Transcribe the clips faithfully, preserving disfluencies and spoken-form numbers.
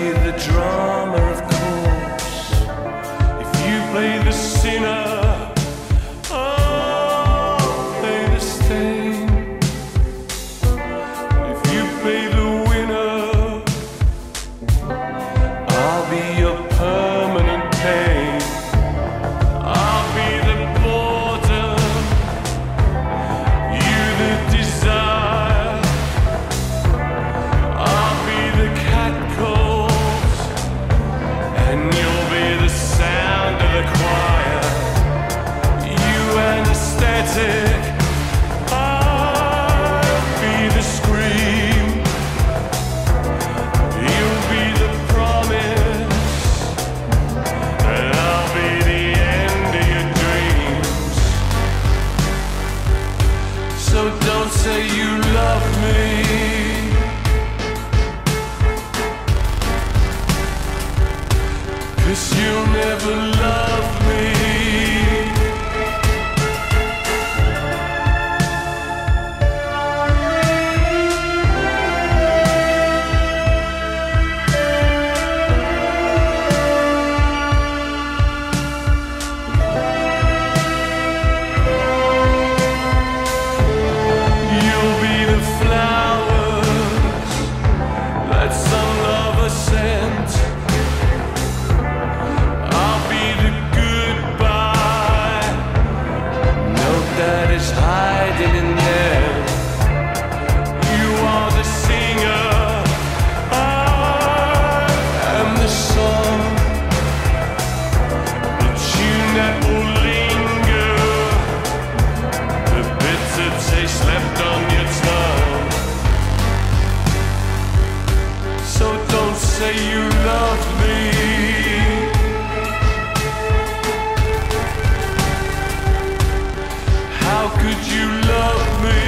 play the drama, of course. If you play the sinner, I'll play the stain. If you play the winner, I'll be your permanent pain. I'll be the border, you the desire. I'll be the cat calls, and you'll be the sound of the choir. You anesthetic, I'll be the scream. You'll be the promise, and I'll be the end of your dreams. So don't say you love me. Cause you'll never love me. You'll be the flowers that some lover sent. That is hiding in there. You are the singer, I am the song. The tune that will linger, the bitter taste left on your tongue. So don't say you love me. How could you love me?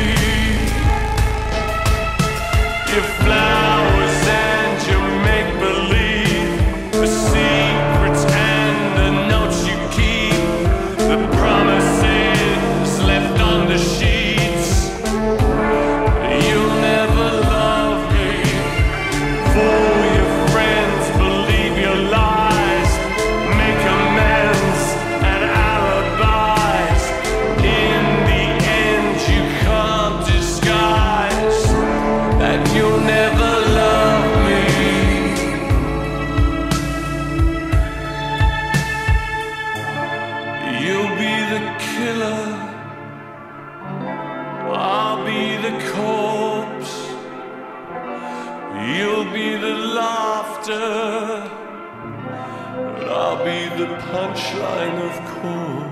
Your flowers and your make-believe, the secrets and the notes you keep, the promises left on the sheets. You'll never love me, for your friends believe your lies, make amends and alibis. In you'll never love me. You'll be the killer, I'll be the corpse. You'll be the laughter, and I'll be the punchline, of course.